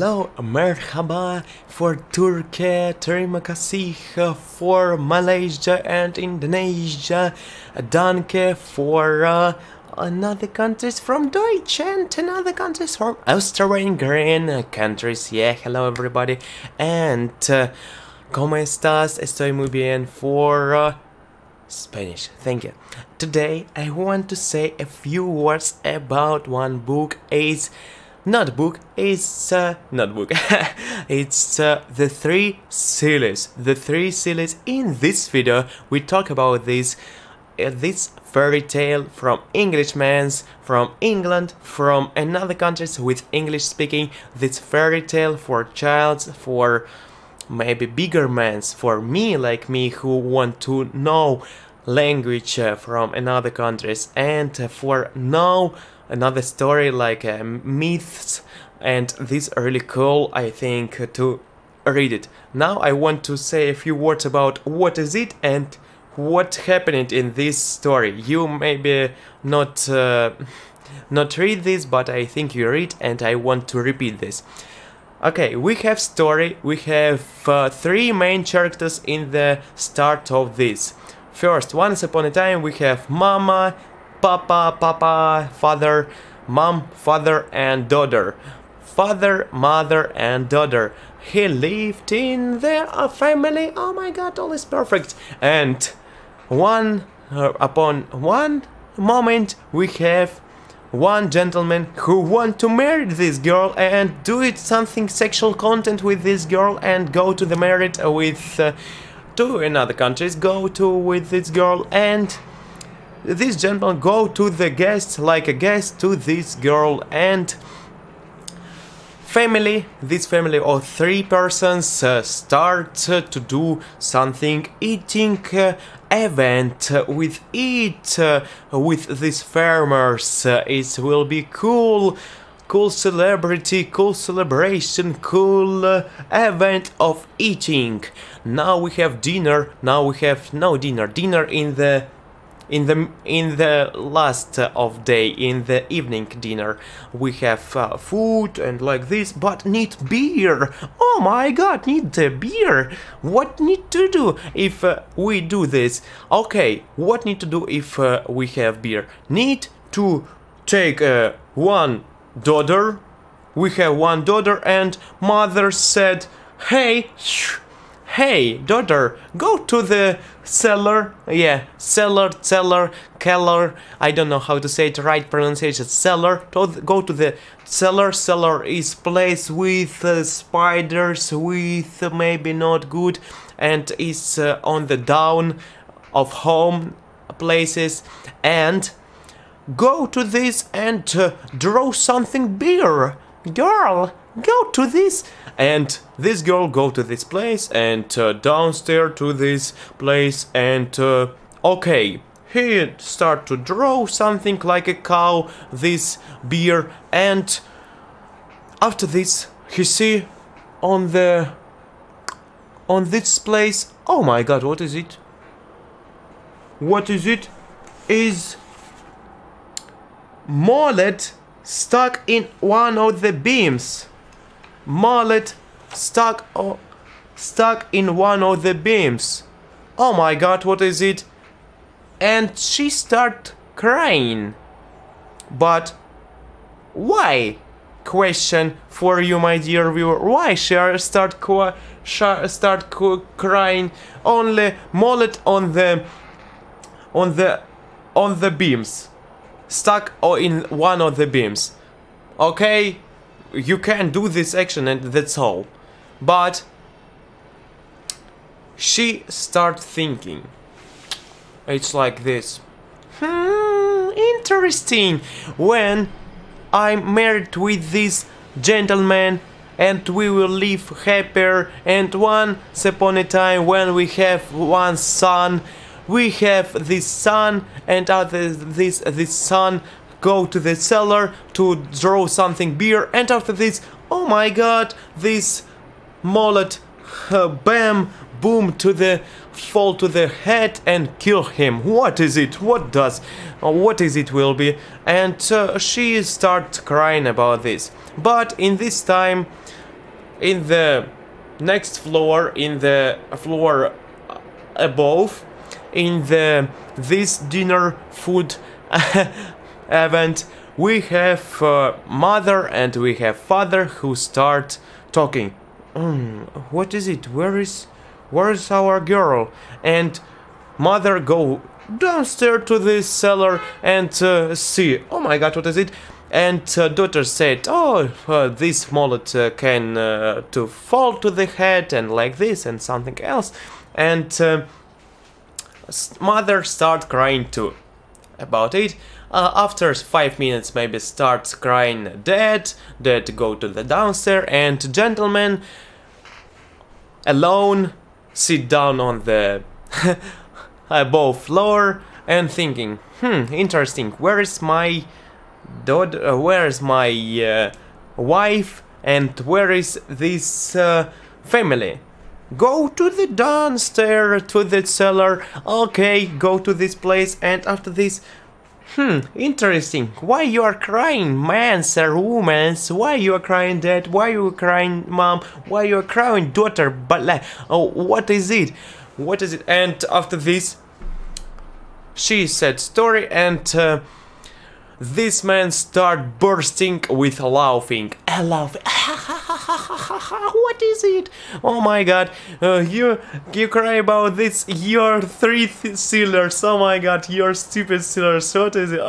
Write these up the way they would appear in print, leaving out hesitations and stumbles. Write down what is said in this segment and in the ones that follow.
Hello, merhaba for Turkey, terima kasih for Malaysia and Indonesia, danke for another countries from Deutschland, another countries from Austrian countries. Yeah, hello everybody, and como estas, estoy muy bien for Spanish, thank you. Today I want to say a few words about one book. It's The Three Sillies. The Three Sillies. In this video we talk about this fairy tale from Englishmans, from England, from another countries with English speaking. This fairy tale for childs, for maybe bigger mans, for me like me who want to know language from another countries, and for now another story like myths, and this really cool, I think, to read it. Now I want to say a few words about what is it and what happened in this story. You maybe not read this, but I think you read, and I want to repeat this. Okay, we have story, we have three main characters in the start of this. First, once upon a time we have Mama, Papa, father, mom, father and daughter, father, mother and daughter. He lived in their family. Oh my god, all is perfect. And upon one moment we have one gentleman who want to marry this girl and do it something sexual content with this girl and go to the marriage with to another countries, go to with this girl, and this gentleman go to the guest, like a guest to this girl, and family, this family of three persons start to do something eating event with it, with these farmers. It will be cool celebrity, cool celebration, cool event of eating. Now we have dinner, now we have no dinner, dinner in the last of day, in the evening dinner. We have food and like this, but need beer. Oh my god, need the beer. What need to do if we do this? Okay, what need to do if we have beer? Need to take one daughter. We have one daughter, and mother said, Hey, daughter, go to the cellar. Yeah, cellar. I don't know how to say it right pronunciation. Cellar. Go to the cellar. Cellar is place with spiders, with maybe not good, and is on the down of home places. And go to this and draw something bigger. Girl, go to this. And this girl go to this place and downstairs to this place, and okay, he start to draw something like a cow, this beer, and after this he see on this place, oh my god, what is it is mullet stuck in one of the beams. Mullet stuck in one of the beams. Oh my god, what is it? And she start crying. But why? Question for you, my dear viewer. Why she start crying? Only mullet on the beams, stuck or in one of the beams. Okay. You can do this action, and that's all. But she start thinking. It's like this. Interesting. When I'm married with this gentleman, and we will live happier. And once upon a time, when we have one son, we have this son, and after this son go to the cellar to draw something beer, and after this, oh my god, this mullet bam boom to the fall to the head and kill him. What is it? What is it will be? And she start crying about this. But in this time in the next floor, in the floor above, in the this dinner food event, we have mother and we have father who start talking. What is it? Where is our girl? And mother go downstairs to the cellar and see. Oh my god, what is it? And daughter said, oh, this mallet can to fall to the head and like this and something else. And mother start crying too about it. After 5 minutes maybe starts crying dad go to the downstairs, and gentleman alone sit down on the above floor and thinking, interesting, where is my wife and where is this family? Go to the downstairs, to the cellar. Okay, go to this place. And after this, interesting, why you are crying, man sir, woman? Why you are crying, dad? Why you are crying, mom? Why you are crying, daughter? But like, oh, what is it? What is it? And after this, she said story, and this man start bursting with laughing. I laugh. What is it? Oh my god! You cry about this. You're three sealers. Oh my god! You're stupid sealers. What is it?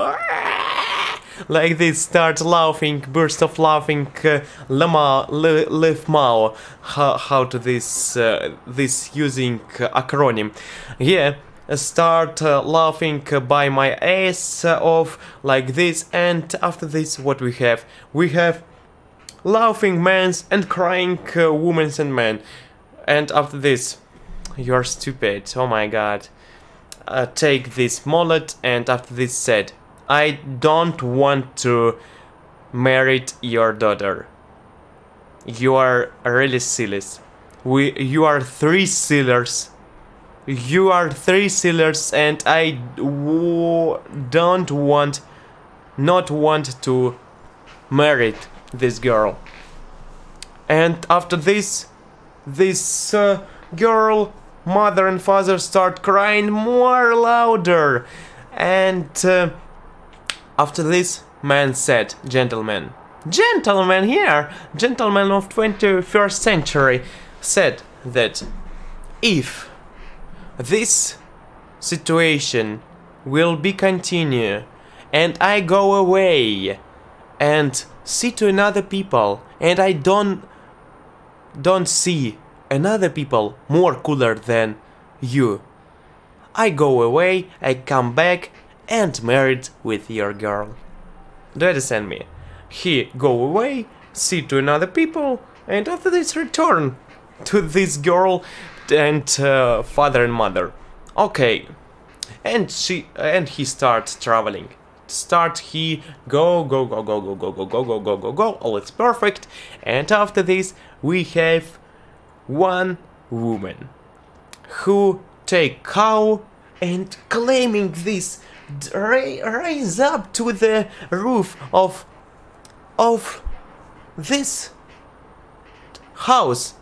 Like this, start laughing, burst of laughing, left mouth. How to this using acronym? Yeah, start laughing by my ass off like this. And after this, what we have? We have laughing men's and crying women's and men. And after this, you're stupid. Oh my god! Take this mallet. And after this said, I don't want to marry your daughter. You are really silly. You are three sealers. You are three sealers, and I don't want, not want to marry this girl. And after this, this girl, mother and father start crying more louder, and after this, man said, gentleman here, gentleman of 21st century, said that if this situation will be continue and I go away and see to another people, and I don't see another people more cooler than you, I go away, I come back and married with your girl. Do you understand me? He go away, see to another people, and after this return to this girl and father and mother. Okay, and he starts traveling. He go. All it's perfect. And after this, we have one woman who take cow and claiming this. Rise up to the roof of this house.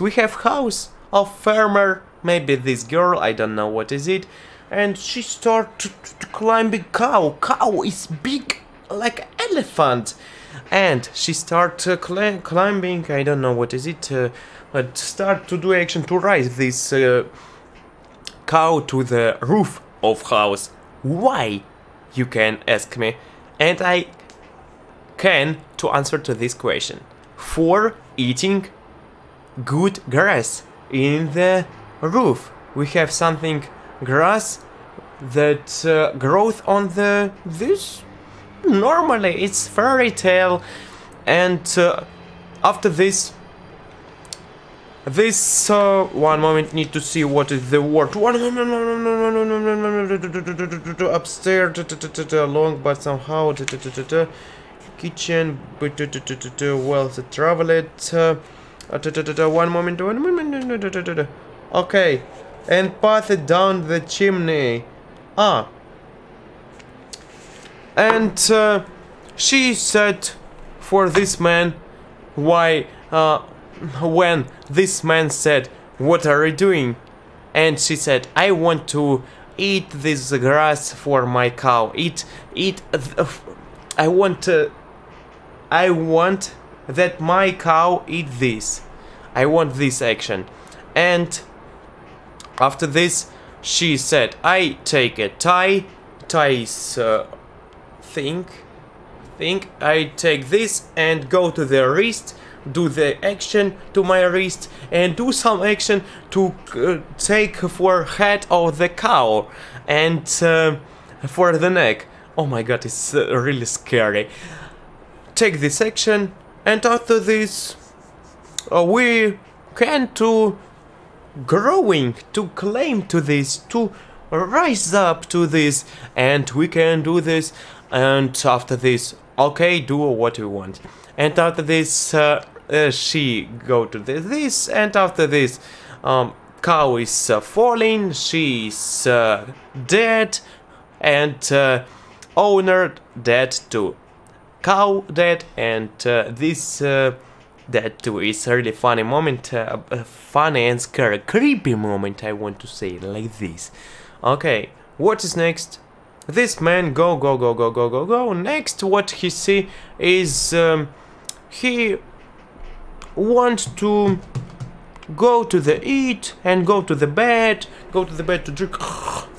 We have house of farmer, maybe this girl, I don't know what is it, and she start to climbing cow is big like elephant, and she start climbing, I don't know what is it, but start to do action to raise this cow to the roof of house. Why, you can ask me, and I can to answer to this question. For eating good grass in the roof. We have something grass that growth on the this. Normally it's fairy tale, and after this. This one moment, need to see what is the word. No, upstairs, long but somehow kitchen, well the travel it. One moment. Okay, and pass it down the chimney. And she said for this man, why when this man said, "What are you doing?" and she said, "I want to eat this grass for my cow. I want that my cow eat this. I want this action." And after this, she said, "I take a tie, I take this and go to the wrist, do the action to my wrist and do some action to take for head of the cow and for the neck." Oh my god, it's really scary. Take this action, and after this we can to growing, to claim to this, to rise up to this, and we can do this. And after this, okay, do what you want. And after this she go to this, and after this cow is falling, she's dead, and owner dead too, cow dead, and this that too is a really funny moment, funny and scary, creepy moment, I want to say it like this. Okay, what is next? This man go. Next, what he see is he want to go to the eat and go to the bed to drink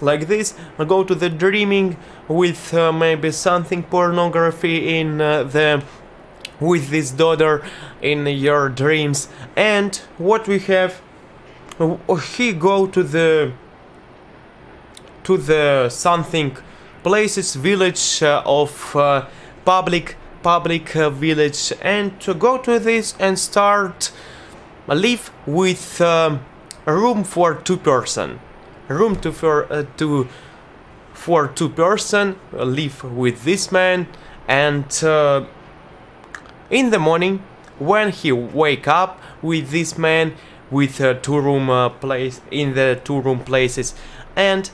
like this, and go to the dreaming with maybe something pornography in the with his daughter in your dreams. And what we have, he go to the something places, village of public village, and to go to this and start live with room for two person, for two person, live with this man. And in the morning, when he wake up with this man with two-room place in the two-room places, and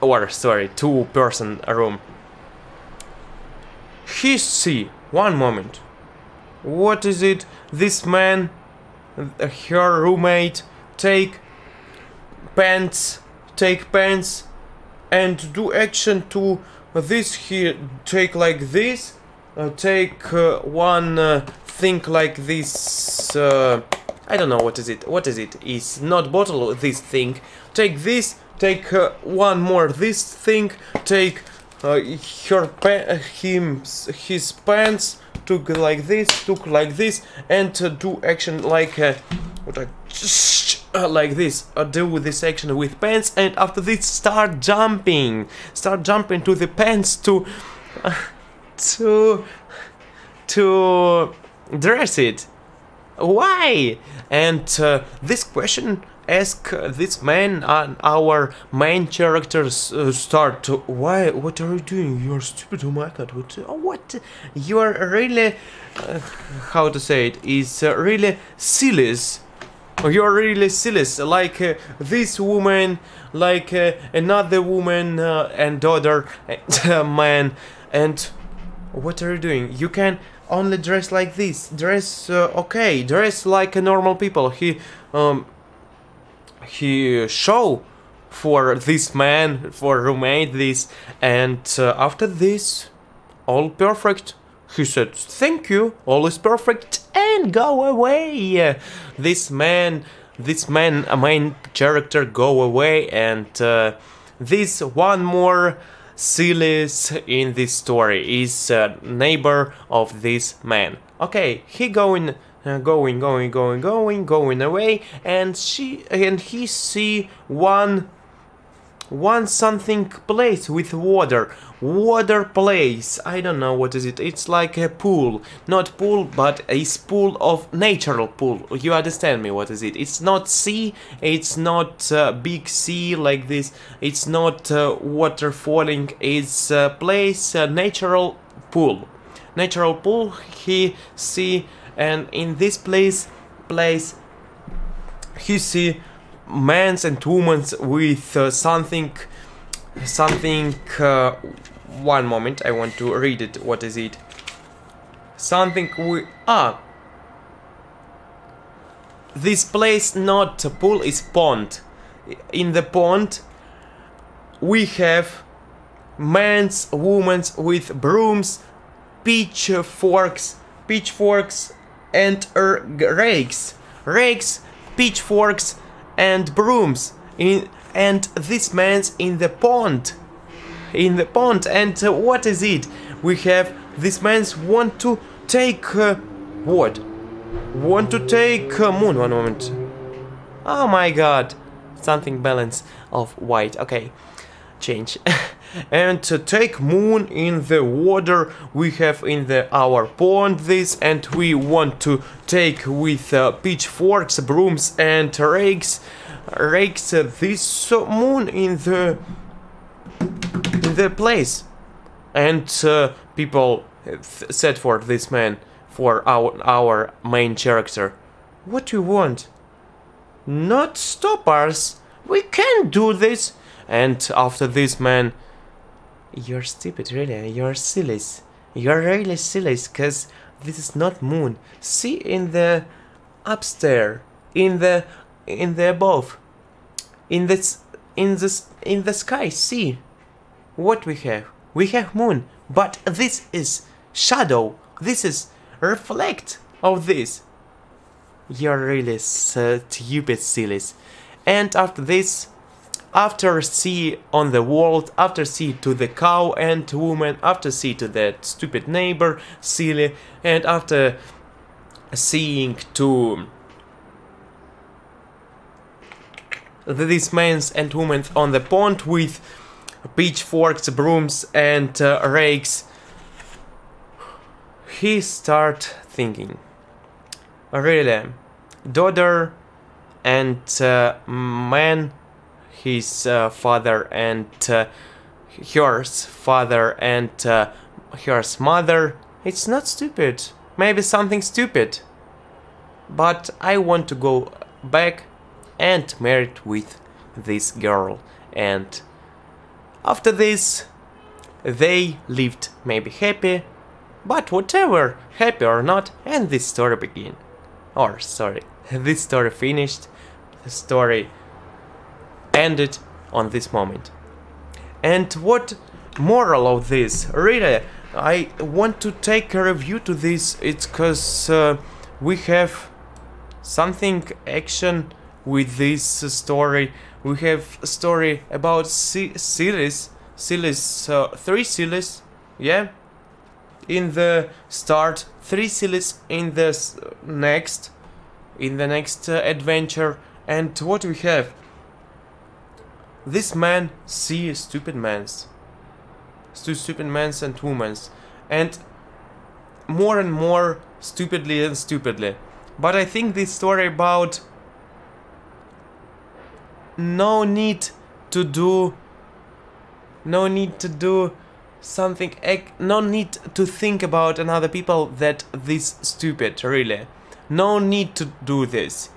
or sorry, two-person room, he see one moment. What is it? This man, her roommate, take pants, and do action to this. He take like this. Take one thing like this, I don't know what is it, it's not bottle, this thing, take this, take one more this thing, take his pants, took like this, and do action like like this, do this action with pants, and after this start jumping to the pants to dress it. Why? And this question ask this man, our main characters start to, why, what are you doing, you're stupid, oh my god, what? You're really how to say it, is really sillies, you're really silly, like this woman, like another woman and daughter and man. And what are you doing? You can only dress like this. Dress okay. Dress like a normal people. He show for this man, for roommate this, and after this, all perfect. He said thank you. All is perfect and go away. This man, main character, go away, and this one more sillies in this story is a neighbor of this man. Okay, he going away, and he see one something place with water place, I don't know what is it, it's like a pool, not pool, but a pool of natural pool, you understand me what is it, it's not sea, it's not big sea like this, it's not water falling, it's place, natural pool he see, and in this place he see men's and women's with something one moment, I want to read it, what is it, something with this place not pool is pond. In the pond we have men's, women's with brooms, pitchforks and rakes, pitchforks and brooms. And this man's in the pond. And what is it? We have this man's want to take what? Want to take moon. One moment. Oh my god. Something balance of white. Okay. Change. And to take moon in the water. We have in the our pond this, and we want to take with pitchforks, brooms and rakes this moon in the place. And people said for this man, for our main character, what do you want? Not stop us, we can do this. And after this man, you're stupid, really, you're sillies. You're really sillies, cause this is not moon. See in the upstairs, in the above, in the sky. See what we have. We have moon, but this is shadow. This is reflect of this. You're really stupid sillies. And after this, after see on the world, after see to the cow and woman, after see to that stupid neighbor, silly, and after seeing to these men and women on the pond with pitchforks, brooms and rakes, he start thinking, really, daughter and man, his father and her father and her mother, it's not stupid, maybe something stupid, but I want to go back and married with this girl. And after this they lived maybe happy, but whatever, happy or not, and this story begin. Or sorry, this story finished, the story ended on this moment. And what moral of this? Really, I want to take a review to this. It's cause we have something action with this story. We have a story about sillies, three sillies, yeah, in the start, three sillies in the next adventure. And what we have? This man see stupid mans and women's, and more and more stupidly. But I think this story about no need to do something, no need to think about another people that this stupid, really, no need to do this,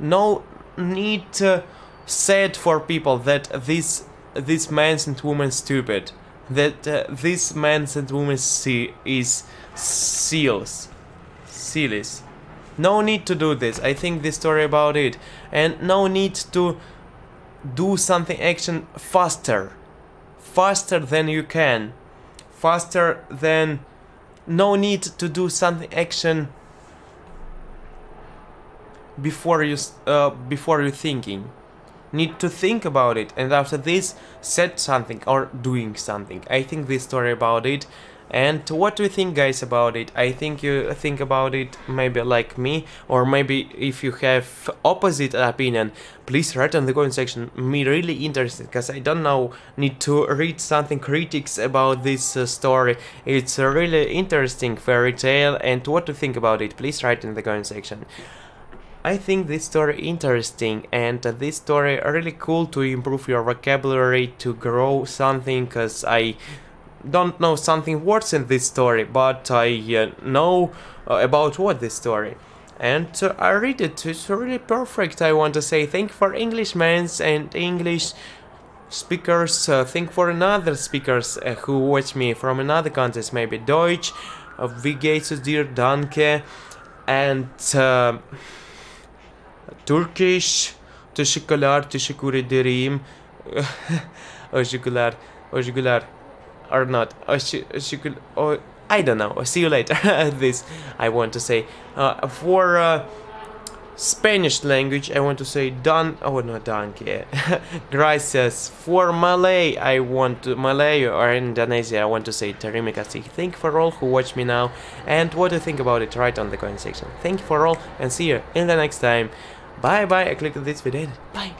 no need to said for people that this man's and woman's stupid, that this man's and woman's is sillies. No need to do this. I think this story about it, and no need to do something action faster than you can, faster than, no need to do something action before you thinking. Need to think about it, and after this said something or doing something. I think this story about it. And what do you think, guys, about it? I think you think about it maybe like me, or maybe if you have opposite opinion, please write in the comment section. Me really interested, because I don't know, need to read something critics about this story. It's a really interesting fairy tale, and what do you think about it? Please write in the comment section. I think this story interesting, and this story really cool to improve your vocabulary, to grow something, because I don't know something worse in this story, but I know about what this story. And I read it, it's really perfect. I want to say thank you for Englishmen and English speakers, thank you for another speakers who watch me from another countries, maybe Deutsch, wie geht's dir, danke, and Turkish. Teşekkürler, teşekkür ederim. Teşekkürler, teşekkürler. Or not. I don't know. See you later. This I want to say. For Spanish language, I want to say dan. Oh, no, danke. Gracias. For Malay, I want to, Malay or Indonesia, I want to say terima kasih. Thank you for all who watch me now. And what do you think about it? Write on the comment section. Thank you for all, and see you in the next time. Bye bye. I clicked on this video. Bye.